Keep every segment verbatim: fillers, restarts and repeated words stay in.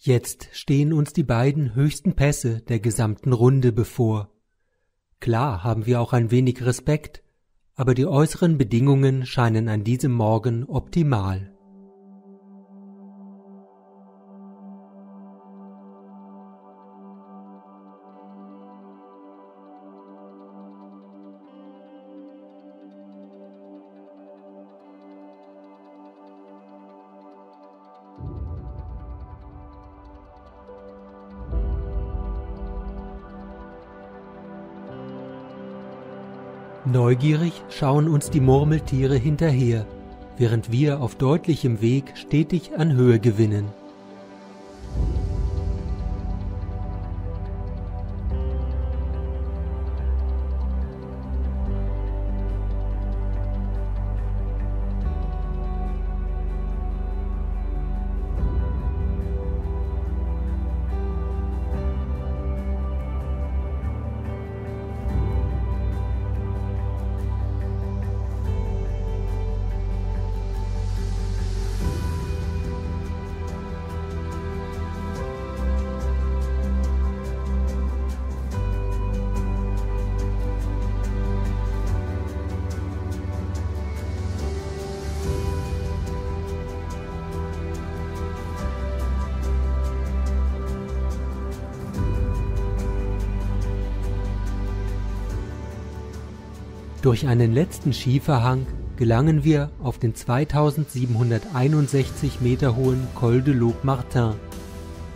Jetzt stehen uns die beiden höchsten Pässe der gesamten Runde bevor. Klar haben wir auch ein wenig Respekt, aber die äußeren Bedingungen scheinen an diesem Morgen optimal. Neugierig schauen uns die Murmeltiere hinterher, während wir auf deutlichem Weg stetig an Höhe gewinnen. Durch einen letzten Schieferhang gelangen wir auf den zweitausendsiebenhunderteinundsechzig Meter hohen Col de Loup-Martin.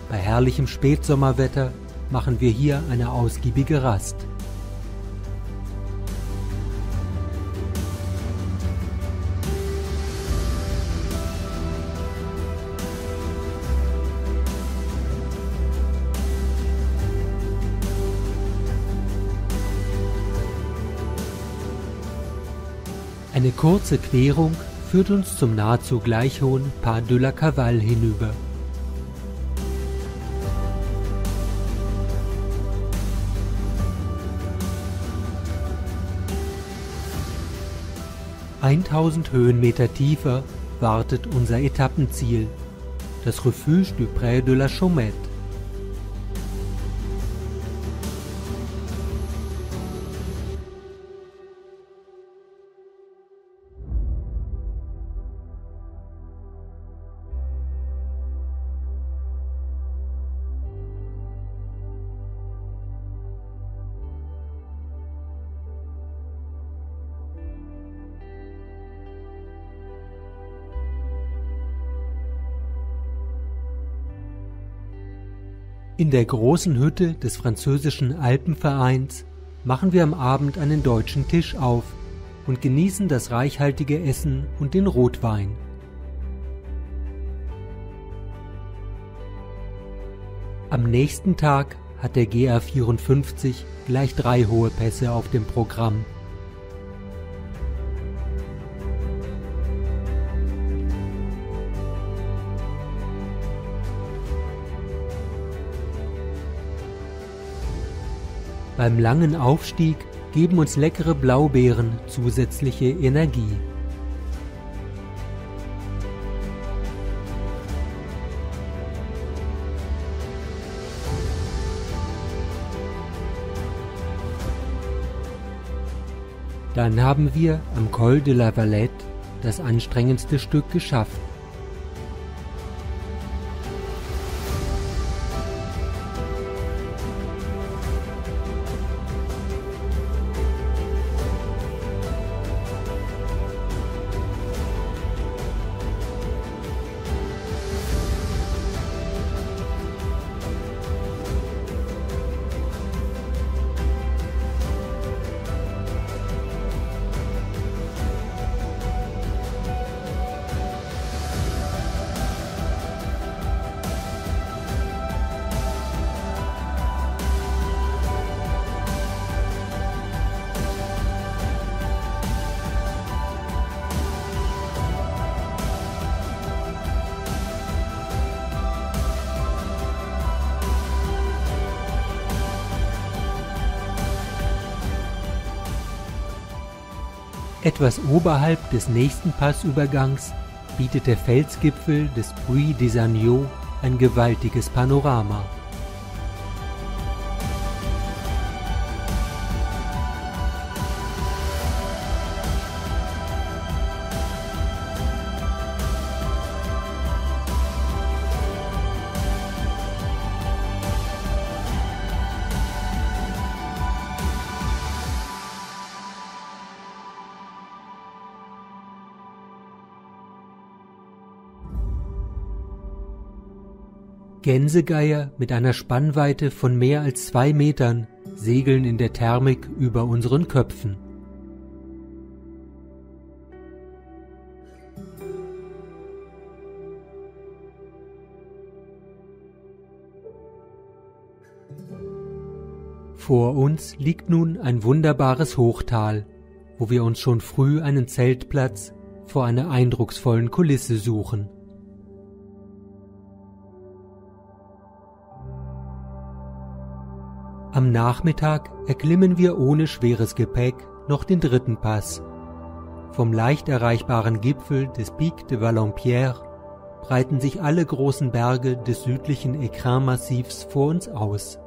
Bei herrlichem Spätsommerwetter machen wir hier eine ausgiebige Rast. Eine kurze Querung führt uns zum nahezu gleich hohen Pas de la Cavale hinüber. tausend Höhenmeter tiefer wartet unser Etappenziel, das Refuge du Pré de la Chaumette. In der großen Hütte des französischen Alpenvereins machen wir am Abend einen deutschen Tisch auf und genießen das reichhaltige Essen und den Rotwein. Am nächsten Tag hat der G R vierundfünfzig gleich drei hohe Pässe auf dem Programm. Beim langen Aufstieg geben uns leckere Blaubeeren zusätzliche Energie. Dann haben wir am Col de la Valette das anstrengendste Stück geschafft. Etwas oberhalb des nächsten Passübergangs bietet der Felsgipfel des Puy des Agneaux ein gewaltiges Panorama. Gänsegeier mit einer Spannweite von mehr als zwei Metern segeln in der Thermik über unseren Köpfen. Vor uns liegt nun ein wunderbares Hochtal, wo wir uns schon früh einen Zeltplatz vor einer eindrucksvollen Kulisse suchen. Am Nachmittag erklimmen wir ohne schweres Gepäck noch den dritten Pass. Vom leicht erreichbaren Gipfel des Pic de Valompierre breiten sich alle großen Berge des südlichen Écrin-Massivs vor uns aus.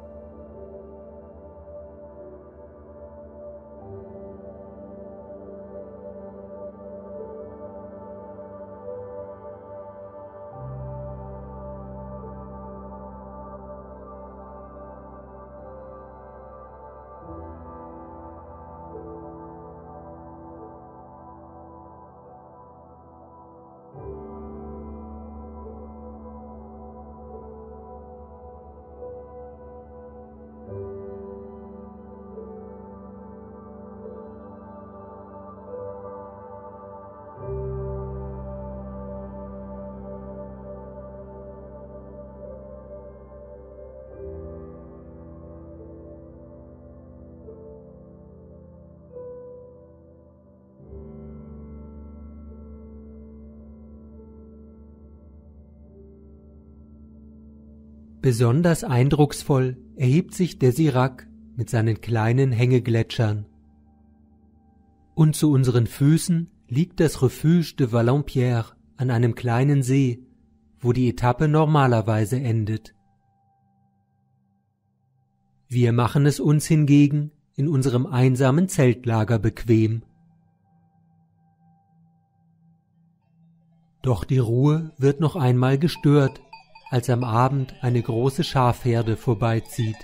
Besonders eindrucksvoll erhebt sich der Sirac mit seinen kleinen Hängegletschern. Und zu unseren Füßen liegt das Refuge de Valampierre an einem kleinen See, wo die Etappe normalerweise endet. Wir machen es uns hingegen in unserem einsamen Zeltlager bequem. Doch die Ruhe wird noch einmal gestört, als am Abend eine große Schafherde vorbeizieht.